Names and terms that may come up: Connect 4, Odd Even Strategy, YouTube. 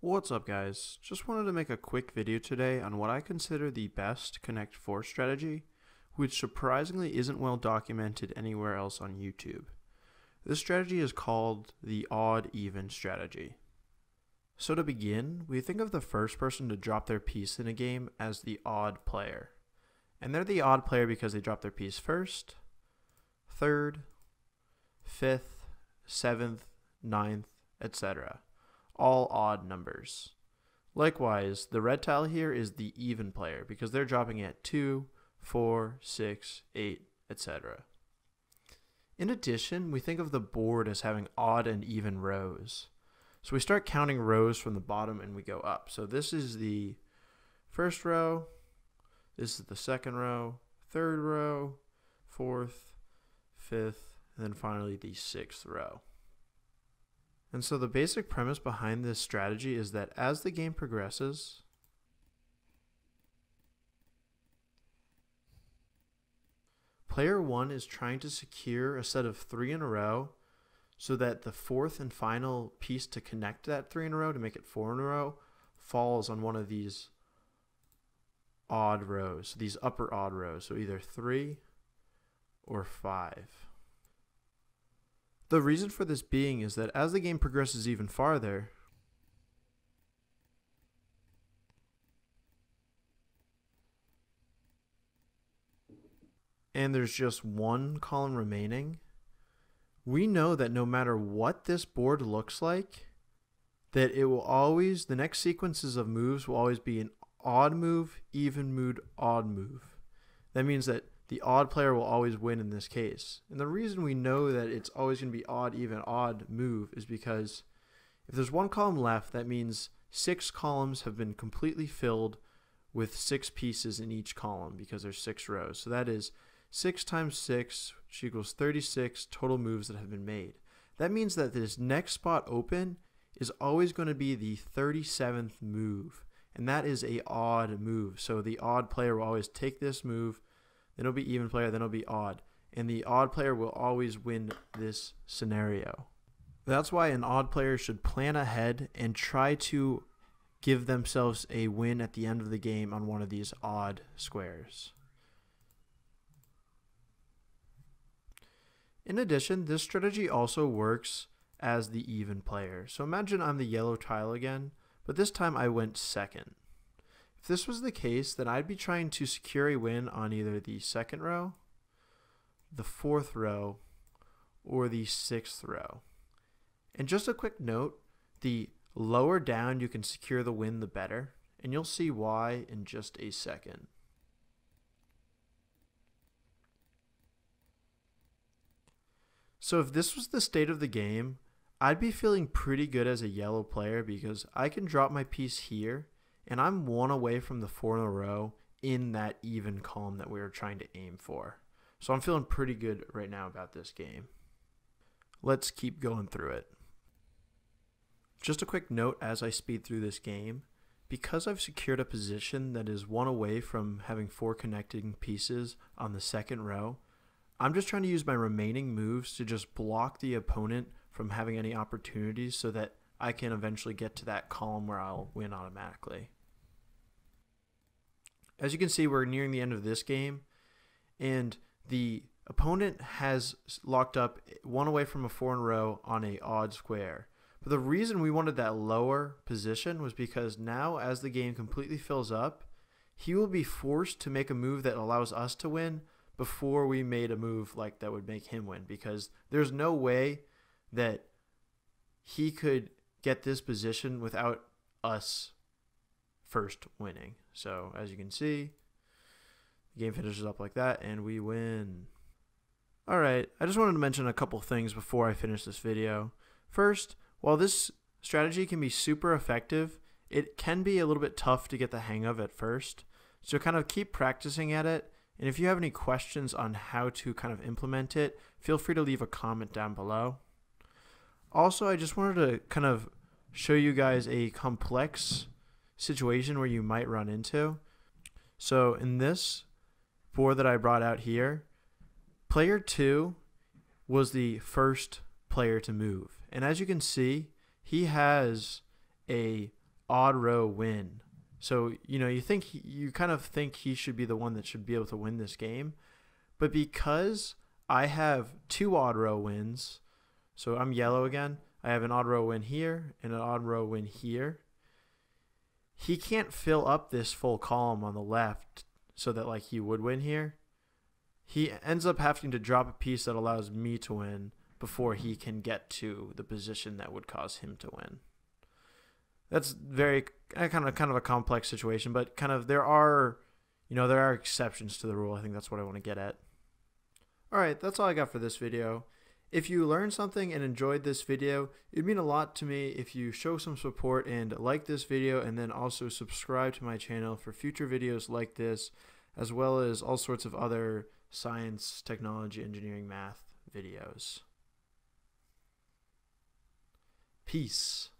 What's up guys, just wanted to make a quick video today on what I consider the best Connect 4 strategy, which surprisingly isn't well documented anywhere else on YouTube. This strategy is called the odd-even strategy. So to begin, we think of the first person to drop their piece in a game as the odd player. And they're the odd player because they drop their piece first, third, fifth, seventh, ninth, etc. All odd numbers. Likewise, the red tile here is the even player because they're dropping at 2, 4, 6, 8, etc. In addition, we think of the board as having odd and even rows. So we start counting rows from the bottom and we go up. So this is the first row, this is the second row, third row, fourth, fifth, and then finally the sixth row. And so the basic premise behind this strategy is that as the game progresses, player one is trying to secure a set of three in a row so that the fourth and final piece to connect that three in a row to make it four in a row falls on one of these odd rows, these upper odd rows, so either 3 or 5. The reason for this being is that as the game progresses even farther, and there's just one column remaining, we know that no matter what this board looks like, that it will always, the next sequences of moves will always be an odd move, even move, odd move. That means that the odd player will always win in this case. And the reason we know that it's always going to be odd, even, odd move is because if there's one column left, that means 6 columns have been completely filled with 6 pieces in each column because there's 6 rows. So that is 6 times 6, which equals 36 total moves that have been made. That means that this next spot open is always going to be the 37th move. And that is an odd move. So the odd player will always take this move. Then it'll be even player, then it'll be odd. And the odd player will always win this scenario. That's why an odd player should plan ahead and try to give themselves a win at the end of the game on one of these odd squares. In addition, this strategy also works as the even player. So imagine I'm the yellow tile again, but this time I went second. If this was the case, then I'd be trying to secure a win on either the second row, the fourth row, or the sixth row. And just a quick note, the lower down you can secure the win, the better, and you'll see why in just a second. So if this was the state of the game, I'd be feeling pretty good as a yellow player because I can drop my piece here and I'm one away from the 4 in a row in that even column that we were trying to aim for. So I'm feeling pretty good right now about this game. Let's keep going through it. Just a quick note as I speed through this game, because I've secured a position that is one away from having 4 connecting pieces on the second row, I'm just trying to use my remaining moves to just block the opponent from having any opportunities so that I can eventually get to that column where I'll win automatically. As you can see, we're nearing the end of this game, and the opponent has locked up one away from a 4 in a row on an odd square. But the reason we wanted that lower position was because now as the game completely fills up, he will be forced to make a move that allows us to win before we made a move like that would make him win, because there's no way that he could get this position without us first winning. So as you can see, the game finishes up like that and we win. Alright, I just wanted to mention a couple things before I finish this video. First, while this strategy can be super effective, it can be a little bit tough to get the hang of at first. So kind of keep practicing at it, and if you have any questions on how to kind of implement it, feel free to leave a comment down below. Also, I just wanted to kind of show you guys a complex situation where you might run into. So in this board that I brought out here, player 2 was the first player to move. And as you can see, he has a odd row win. So, you know, you think you kind of think he should be the one that should be able to win this game. But because I have two odd row wins, so I'm yellow again, I have an odd row win here and an odd row win here. He can't fill up this full column on the left so that like he would win here. He ends up having to drop a piece that allows me to win before he can get to the position that would cause him to win. That's very kind of a complex situation, but kind of there are exceptions to the rule. I think that's what I want to get at. All right, that's all I got for this video. If you learned something and enjoyed this video, it'd mean a lot to me if you show some support and like this video, and then also subscribe to my channel for future videos like this, as well as all sorts of other science, technology, engineering, math videos. Peace.